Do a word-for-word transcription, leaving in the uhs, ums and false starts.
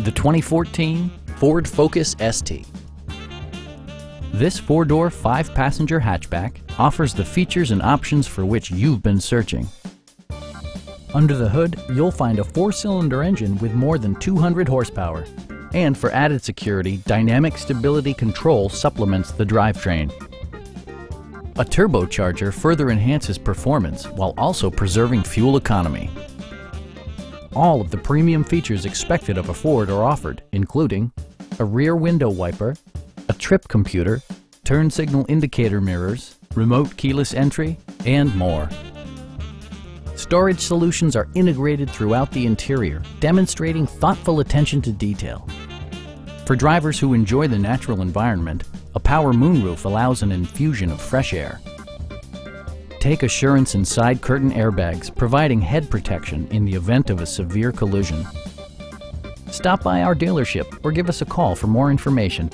The twenty fourteen Ford Focus S T. This four-door, five-passenger hatchback offers the features and options for which you've been searching. Under the hood, you'll find a four-cylinder engine with more than two hundred horsepower. And for added security, dynamic stability control supplements the drivetrain. A turbocharger further enhances performance while also preserving fuel economy. All of the premium features expected of a Ford are offered, including a rear window wiper, a trip computer, turn signal indicator mirrors, remote keyless entry, and more. Storage solutions are integrated throughout the interior, demonstrating thoughtful attention to detail. For drivers who enjoy the natural environment, a power moonroof allows an infusion of fresh air. Take assurance in side curtain airbags, providing head protection in the event of a severe collision. Stop by our dealership or give us a call for more information.